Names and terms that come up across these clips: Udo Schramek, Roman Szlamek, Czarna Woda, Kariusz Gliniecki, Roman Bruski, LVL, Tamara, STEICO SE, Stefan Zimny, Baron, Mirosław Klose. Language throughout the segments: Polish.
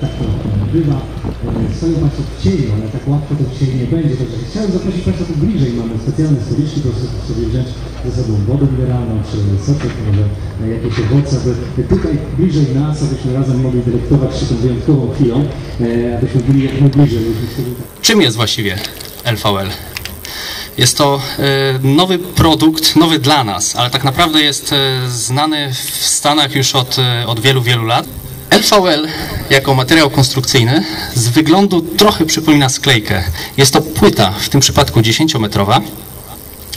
tak to bywa. Stoją Państwo w cieniu, ale tak łatwo to dzisiaj nie będzie. Także chciałem zaprosić Państwa tu bliżej. Mamy specjalne stoliczki, proszę sobie wziąć ze sobą wodę mineralną, czy soczek, może jakieś owoce, aby tutaj bliżej nas, abyśmy razem mogli delektować się tą wyjątkową chwilą, abyśmy byli jak najbliżej. Czym jest właściwie LVL? Jest to nowy produkt, nowy dla nas, ale tak naprawdę jest znany w Stanach już od wielu, wielu lat. LVL jako materiał konstrukcyjny z wyglądu trochę przypomina sklejkę. Jest to płyta, w tym przypadku 10-metrowa,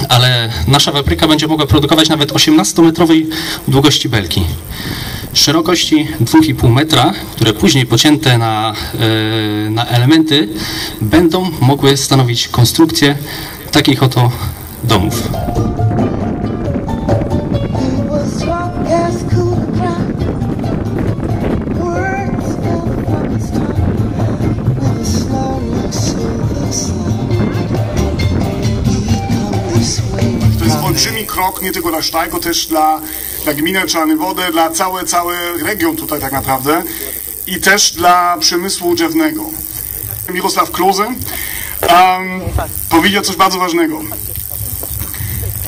ale nasza fabryka będzie mogła produkować nawet 18-metrowej długości belki. Szerokości 2,5 metra, które później pocięte na elementy będą mogły stanowić konstrukcję takich oto domów. To jest olbrzymi krok nie tylko dla Sztajko, też dla gminy Czarnej Wody, dla cały region tutaj tak naprawdę i też dla przemysłu drzewnego. Mirosław Klose powiedział coś bardzo ważnego.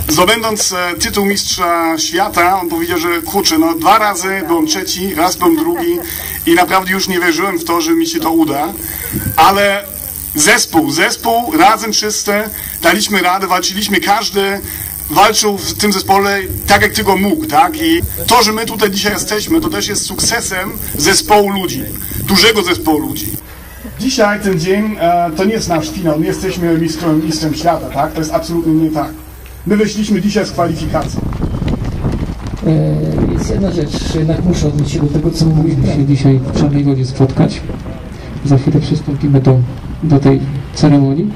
Zdobędąc tytuł mistrza świata, on powiedział, że kurczę, no dwa razy byłem trzeci, raz byłem drugi i naprawdę już nie wierzyłem w to, że mi się to uda, ale zespół, razem wszyscy daliśmy radę, walczyliśmy, każdy walczył w tym zespole tak jak tylko mógł, tak? I to, że my tutaj dzisiaj jesteśmy, to też jest sukcesem zespołu ludzi, dużego zespołu ludzi. Dzisiaj ten dzień to nie jest nasz finał, my jesteśmy mistrzem świata, tak? To jest absolutnie nie tak. My wyszliśmy dzisiaj z kwalifikacji. Jest jedna rzecz, jednak muszę odnieść się do tego, co mogliśmy się dzisiaj w Czarnej Wodzie spotkać. Za chwilę przystąpimy do tej ceremonii,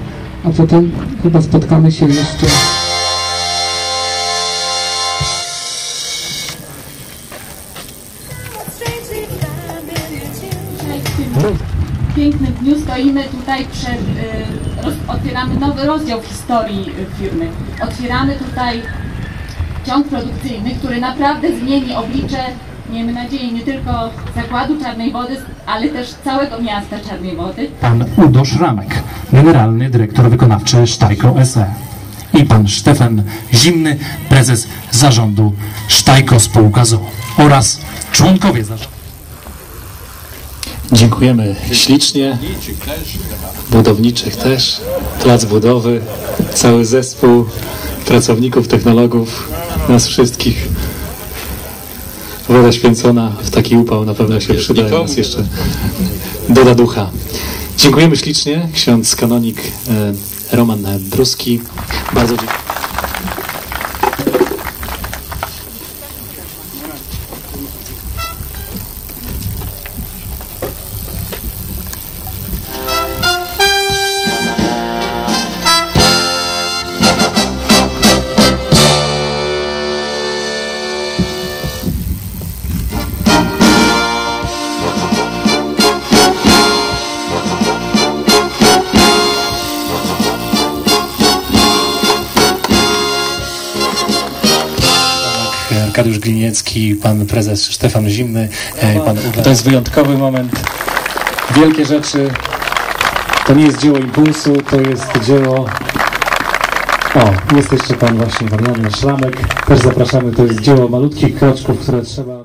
a potem chyba spotkamy się jeszcze... Pięknym dniu stoimy tutaj, otwieramy nowy rozdział w historii firmy. Otwieramy tutaj ciąg produkcyjny, który naprawdę zmieni oblicze, miejmy nadzieję, nie tylko zakładu Czarnej Wody, ale też całego miasta Czarnej Wody. Pan Udo Schramek, generalny dyrektor wykonawczy STEICO SE i pan Stefan Zimny, prezes zarządu STEICO Spółka ZOO oraz członkowie zarządu. Dziękujemy ślicznie, budowniczych też, plac budowy, cały zespół pracowników, technologów, nas wszystkich. Woda święcona w taki upał na pewno się przyda, nas jeszcze doda ducha. Dziękujemy ślicznie, ksiądz kanonik Roman Bruski. Bardzo dziękuję. Kariusz Gliniecki, pan prezes Stefan Zimny, pan Udo. To jest wyjątkowy moment, wielkie rzeczy, to nie jest dzieło impulsu, to jest dzieło... O, jest jeszcze pan właśnie Roman Szlamek, też zapraszamy, to jest dzieło malutkich kroczków, które trzeba...